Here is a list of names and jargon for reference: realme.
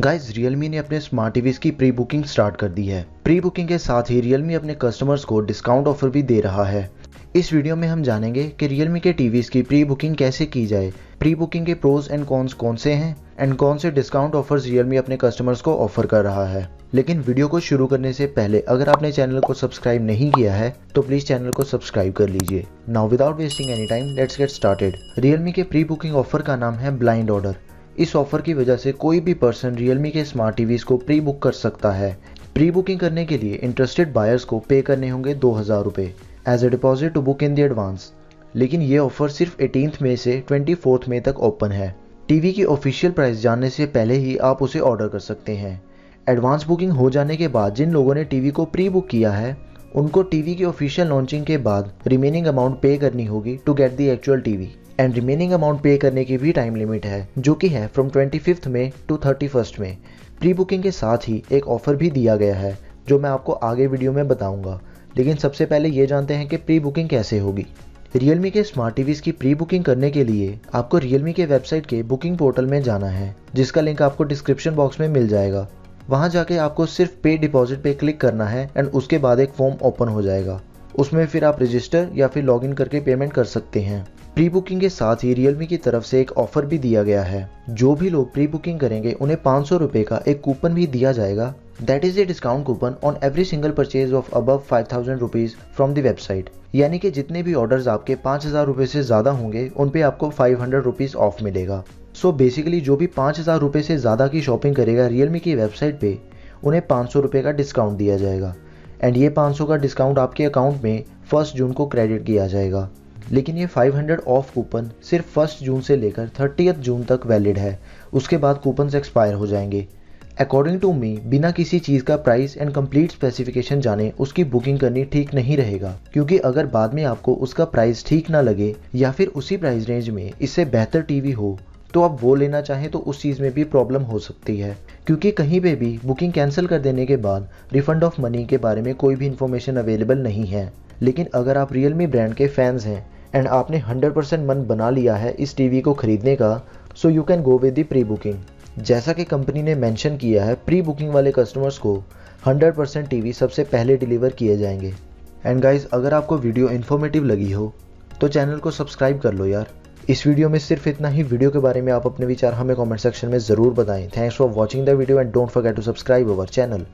Guys Realme ने अपने smart TVs की प्री बुकिंग स्टार्ट कर दी है। प्री बुकिंग के साथ ही रियलमी अपने कस्टमर्स को डिस्काउंट ऑफर भी दे रहा है। इस वीडियो में हम जानेंगे कि रियलमी के टीवीज़ की प्री बुकिंग कैसे की जाए, प्री बुकिंग के प्रोज एंड कॉन्स कौन से हैं एंड कौन से डिस्काउंट ऑफर्स रियलमी अपने कस्टमर्स को ऑफर कर रहा है। लेकिन वीडियो को शुरू करने से पहले अगर आपने चैनल को सब्सक्राइब नहीं किया है तो प्लीज़ चैनल को सब्सक्राइब कर लीजिए। Now without wasting any time let's get started. Realme के प्री बुकिंग ऑफर का नाम है ब्लाइंड ऑर्डर। इस ऑफर की वजह से कोई भी पर्सन रियलमी के स्मार्ट टीवीज़ को प्री बुक कर सकता है। प्री बुकिंग करने के लिए इंटरेस्टेड बायर्स को पे करने होंगे 2000 रुपये as a deposit to book in the advance. लेकिन ये ऑफर सिर्फ 18 मई से 24 मई तक ओपन है। टीवी की ऑफिशियल प्राइस जानने से पहले ही आप उसे ऑर्डर कर सकते हैं। एडवांस बुकिंग हो जाने के बाद जिन लोगों ने टीवी को प्री बुक किया है उनको टीवी की ऑफिशियल लॉन्चिंग के बाद रिमेनिंग अमाउंट पे करनी होगी to get the actual TV. And remaining amount pay करने की भी टाइम लिमिट है जो कि है from 25 May to 31 May. Pre booking के साथ ही एक ऑफर भी दिया गया है जो मैं आपको आगे वीडियो में बताऊंगा। लेकिन सबसे पहले ये जानते हैं कि प्री बुकिंग कैसे होगी। रियलमी के स्मार्ट टीवीज़ की प्री बुकिंग करने के लिए आपको रियलमी के वेबसाइट के बुकिंग पोर्टल में जाना है जिसका लिंक आपको डिस्क्रिप्शन बॉक्स में मिल जाएगा। वहाँ जाके आपको सिर्फ पे डिपॉजिट पे क्लिक करना है एंड उसके बाद एक फॉर्म ओपन हो जाएगा। उसमें फिर आप रजिस्टर या फिर लॉगिन करके पेमेंट कर सकते हैं। प्री बुकिंग के साथ ही रियलमी की तरफ से एक ऑफर भी दिया गया है। जो भी लोग प्री बुकिंग करेंगे उन्हें 500 रुपये का एक कूपन भी दिया जाएगा। That is a discount coupon on every single purchase of above 5000 rupees from the website. यानी कि जितने भी ऑर्डर्स आपके 5000 रुपये से ज़्यादा होंगे उन पे आपको 500 रुपीज़ ऑफ मिलेगा। सो बेसिकली जो भी 5000 रुपये से ज़्यादा की शॉपिंग करेगा रियलमी की वेबसाइट पे उन्हें 500 रुपये का डिस्काउंट दिया जाएगा। एंड ये 500 का डिस्काउंट आपके अकाउंट में 1 जून को क्रेडिट किया जाएगा। लेकिन ये 500 ऑफ कूपन सिर्फ 1 जून से लेकर 30 जून तक वैलिड है। उसके बाद कूपन्स एक्सपायर हो जाएंगे। अकॉर्डिंग टू मी बिना किसी चीज़ का प्राइस एंड कंप्लीट स्पेसिफिकेशन जाने उसकी बुकिंग करनी ठीक नहीं रहेगा, क्योंकि अगर बाद में आपको उसका प्राइस ठीक ना लगे या फिर उसी प्राइस रेंज में इससे बेहतर टीवी हो तो आप वो लेना चाहें तो उस चीज़ में भी प्रॉब्लम हो सकती है, क्योंकि कहीं पे भी बुकिंग कैंसिल कर देने के बाद रिफंड ऑफ मनी के बारे में कोई भी इन्फॉर्मेशन अवेलेबल नहीं है। लेकिन अगर आप रियलमी ब्रांड के फैंस हैं एंड आपने 100% मन बना लिया है इस टीवी को खरीदने का, so you can go with the pre booking. जैसा कि कंपनी ने मेंशन किया है प्री बुकिंग वाले कस्टमर्स को 100% टीवी सबसे पहले डिलीवर किए जाएंगे। एंड गाइज अगर आपको वीडियो इन्फॉर्मेटिव लगी हो तो चैनल को सब्सक्राइब कर लो यार। इस वीडियो में सिर्फ इतना ही। वीडियो के बारे में आप अपने विचार हमें कमेंट सेक्शन में ज़रूर बताएं। Thanks for watching the video and don't forget to subscribe our channel.